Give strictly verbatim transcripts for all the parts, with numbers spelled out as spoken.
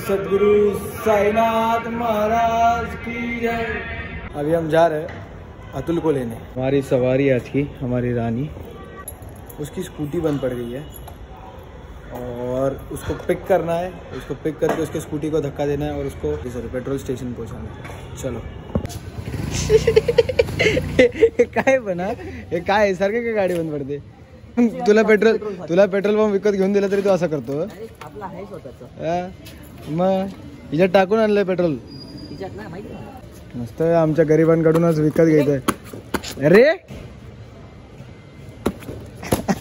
सतगुरु साईनाथ महाराज की जय। अभी हम जा रहे हैं अतुल को लेने। हमारी सवारी आज की, हमारी रानी, उसकी स्कूटी बंद पड़ गई है और उसको पिक करना है। उसको पिक करके उसके स्कूटी को धक्का देना है और उसको पेट्रोल स्टेशन पहुंचाना है। चलो। काय बना हे, काय सारखे का गाडी बंद पडते? तुला पेट्रोल तुला पेट्रोल पंप विकत घेऊन दिला तरी तू असं करतो? आपला आहे स्वतःचा, मग हिच्यात टाकून आणलंय पेट्रोल मस्त, आमच्या गरिबांकडूनच विकत घ्यायचंय रे।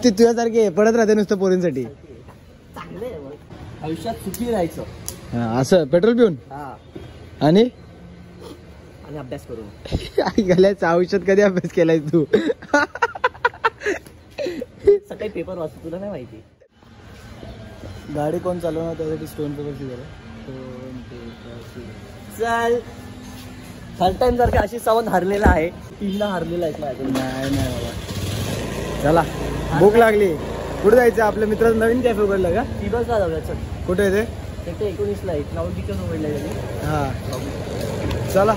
ती तुझ्यासारखे पडत राहते नुसतं पोरींसाठी, आयुष्यात सुखी राहायचं असं पेट्रोल पिऊन आणि अभ्यास करून। आयुष्यात कधी अभ्यास केलाय तू? सकाळी पेपर वाचतो, तुला नाही माहिती। गाडी कोण चालवणार त्यासाठी stone paper scissor. First time सारखी अशी सावंत हरलेला आहे, तीनला हरलेला आहे। नाही नाही बाबा, चला भूक लागली। कुठे जायचं? आपल्या मित्राचं नवीन कॅफे उघडला का? तिबसला जाऊया चल। कुठे आहे ते? एकोणीस ला एक नावडीचं उघडलं आहे। हां चला,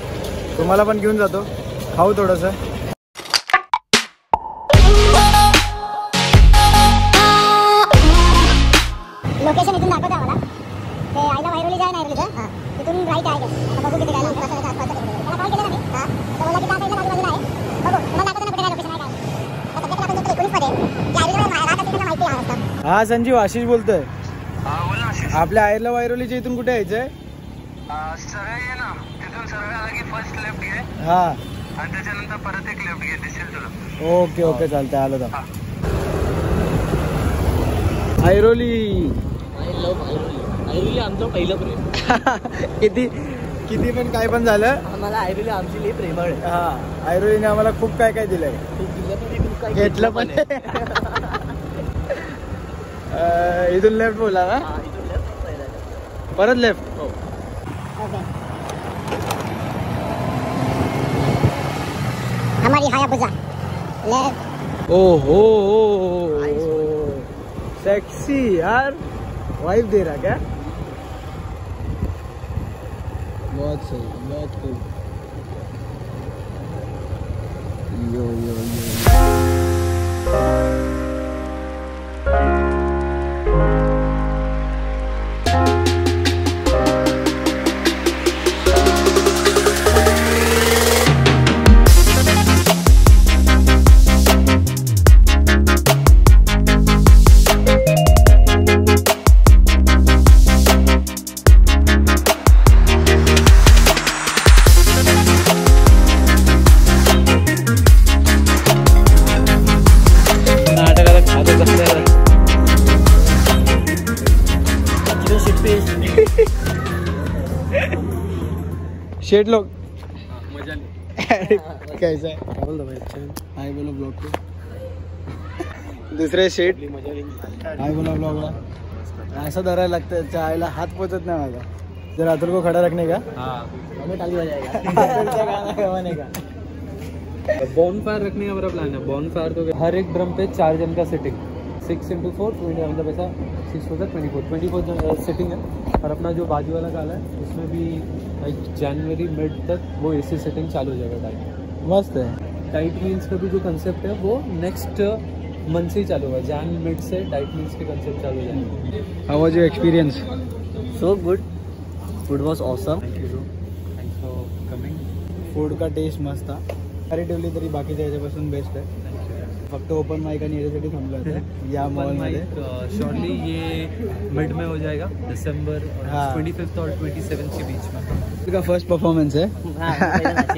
तुम्हाला पण घेऊन जातो, खाऊ थोडंसं। लोकेशन इथून दाखवता मला, ते आयला आयरोली जाय ना, आयरोली जा। हां तिथून राईट आहे, आता बघू किती काय लागतं आता आसपास आहे। मला कॉल केला ना मी, हां तो बोलला की काय पहिला आजूबाजूला आहे, बघू मला दाखवतो ना कुठे काय लोकेशन आहे काय। आता आपण एकोणीस मध्ये आयरोली राहत असते ना, माहिती आहे आता। हां संजीव आशीष बोलतोय। हां बोला आशीष, आपल्या आयला आयरोलीच्या इथून कुठे यायचंय? सरळ ये ना, तिथून सरळ आला की फर्स्ट लेफ्ट घे। हां आणि त्याच्यानंतर परत एक लेफ्ट घे, दिसेल तुला। ओके ओके चालतंय, आलो आता आयरोली। आयरोली आमचं पहिलं प्रेम। किती किती पण काय पण झालं, आम्हाला आयरोली आमची लई प्रेमळ आहे। हां आयरोलीने आम्हाला खूप काय काय दिलंय, खूप काय घेतलं पण। इथून लेफ्ट बोला ना? हां इथून लेफ्ट पहिला, परत लेफ्ट। हो ओके। हमारी हायाबुजा लेफ्ट। ओ हो सेक्सी यार, वाइफ दे रहा क्या? बहुत सही, बहुत खूब। यो यो शेठ लोग मजा ले। कैसा है? हाय बोलो ब्लॉग को। दूसरे शेठ हाय बोलो ब्लॉग वाला। ऐसा डरा लगता है चायला हाथ पहुंचत नहीं होगा। जरा अतुल को खड़ा रखने का, हमें टाली बजाएगा का। बॉन फायर रखने का मेरा प्लान है। बॉन फायर तो हर एक ड्रम पे चार जन का setting, six into four twenty, मतलब ऐसा सिक्स हो गया twenty four twenty four setting है। और अपना जो बाजू वाला काला है उसमें भी लाइक जनवरी मिड तक वो एसी सेटिंग चालू हो जाएगा। टाइट मस्त है। टाइट मीन्स का भी जो कंसेप्ट है वो नेक्स्ट मंथ से ही चालू होगा। जैन मिड से टाइट मीन्स के कंसेप्ट चालू हो जाएंगे। How was your experience? So good, food was awesome. Thanks for coming. Food का टेस्ट मस्त था, करेटिवली तरी बाकीच्या ह्याच्यापासून बेस्ट है। फक्त ओपन माइक आणि याच्यासाठी थांबलो होतो या मॉल मध्ये। शॉर्टली ये मिड में हो जाएगा, दिसंबर पच्चीस और सत्ताईस के बीच में। इसका फर्स्ट परफॉर्मेंस है। निकलता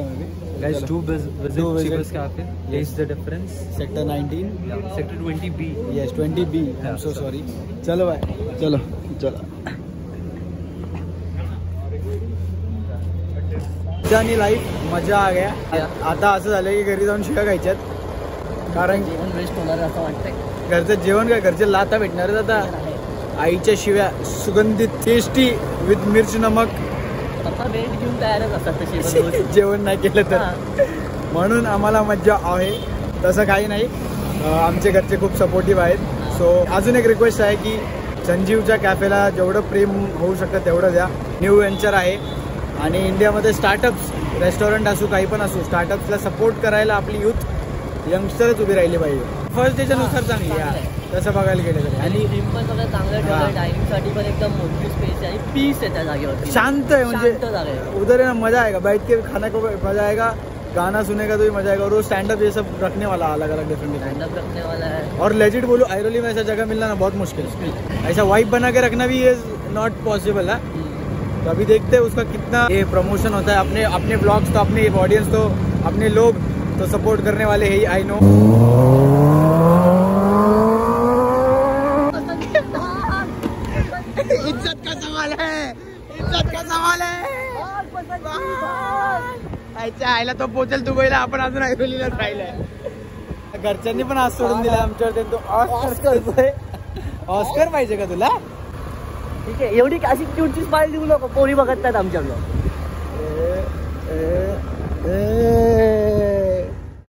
है guys, to visit Chips Cafe, taste the difference, sector उन्नीस, सेक्टर बीस बी। यस बीस B, I am so sorry. चलो भाई चलो चलो। जानी लाइफ मजा आ गया। आता असं झालं की घरी जाऊन शिका खायच्यात, कारण जेवण वेस्ट होणार असं वाटतंय। घरचं जेवण काय, घरचे लाता भेटणारच आता। आईच्या शिव्या सुगंधित टेस्टी विथ मिर्च नमक। आता वेट घेऊन तयारच असतात जेवण नाही केलं तर, म्हणून आम्हाला मज्जा आहे। तसं काही नाही, आमचे घरचे खूप सपोर्टिव्ह आहेत। सो अजून एक रिक्वेस्ट आहे की संजीवच्या कॅफेला जेवढं प्रेम होऊ शकतं तेवढं द्या। न्यू व्हेंचर आहे आणि इंडियामध्ये स्टार्टअप्स रेस्टॉरंट असू काही पण असू स्टार्टअप्सला सपोर्ट करायला आपली यूथ यंगस्टरच उभी राहिली पाहिजे। फर्स्ट डेच्या नुसार चांगली आहे तसं बघायला गेलं तर आणि जिम पण सगळं चांगलं ठेवलं डायनिंग साठी पण एकदम मोठी स्पेस आहे पीस आहे त्या जागेवर शांत आहे म्हणजे उधर ना मजा आएगा बैठ के खाना को मजा आएगा गाना सुनेगा तो भी मजा आएगा। और वो स्टैंड अप ये सब रखने वाला अलग अलग डिफरेंट स्टैंड अप रखने वाला है और लेजिट बोलो ऐरोली में ऐसा जगह मिलना ना बहुत मुश्किल है। ऐसा वाइब बना के रखना भी ये नॉट पॉसिबल है। तो अभी देखते हैं उसका कितना ये प्रमोशन होता है। अपने अपने ब्लॉग्स तो अपने ऑडियंस तो अपने लोग तो सपोर्ट करने वाले है ही आई नो। इज्जत का सवाल है इज्जत का सवाल है। अच्छा आयला तो पोचल दुबईला आपण अजून ऐरोलीला राहिलाय। घरच्यांनी पण आज सोडून दिला आमच्यावर तो ऑस्कर करतोय। ऑस्कर पाहिजे का तुला? ठीक आहे एवढी अशी क्यूटची स्माइल देऊ नको कोणी बघत नाहीत आमच्याकडे।